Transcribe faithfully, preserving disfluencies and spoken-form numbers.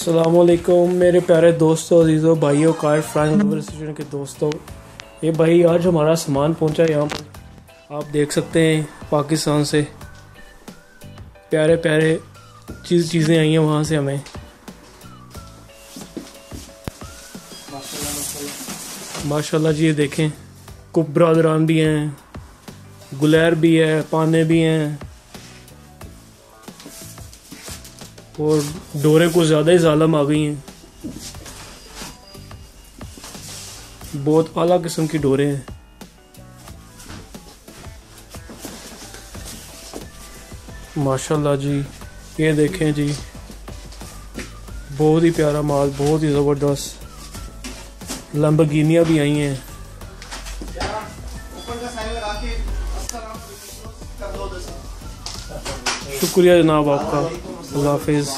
अस्सलामुअलैकुम मेरे प्यारे दोस्तों, अजीज़ों, भाइयों, कार फ्रांस एसोसिएशन के दोस्तों। ये भाई आज हमारा सामान पहुंचा है यहाँ पर, आप देख सकते हैं। पाकिस्तान से प्यारे प्यारे चीज़ चीज़ें आई हैं वहाँ से हमें। माशाल्लाह जी, ये देखें, कुप बरादरान भी हैं, गुलेर भी है, पाने भी हैं, और डोरे कुछ ज़्यादा ही जालम आ गई हैं। बहुत आला किस्म की डोरे हैं। माशाल्लाह जी, ये देखें जी, बहुत ही प्यारा माल, बहुत ही ज़बरदस्त। लैम्बोर्गिनियां भी आई हैं। शुक्रिया जनाब आपका, अल्लाह हाफिज़।